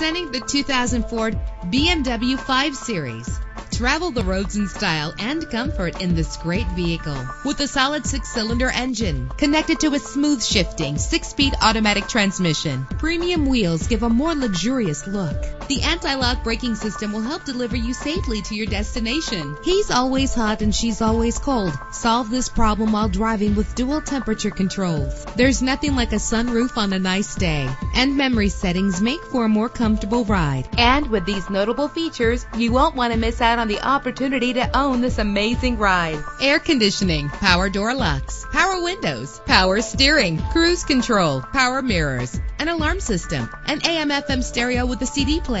Presenting the 2004 BMW 5 Series. Travel the roads in style and comfort in this great vehicle. With a solid 6-cylinder engine connected to a smooth shifting 6-speed automatic transmission, premium wheels give a more luxurious look. The anti-lock braking system will help deliver you safely to your destination. He's always hot and she's always cold. Solve this problem while driving with dual temperature controls. There's nothing like a sunroof on a nice day. And memory settings make for a more comfortable ride. And with these notable features, you won't want to miss out on the opportunity to own this amazing ride. Air conditioning, power door locks, power windows, power steering, cruise control, power mirrors, an alarm system, an AM/FM stereo with a CD player.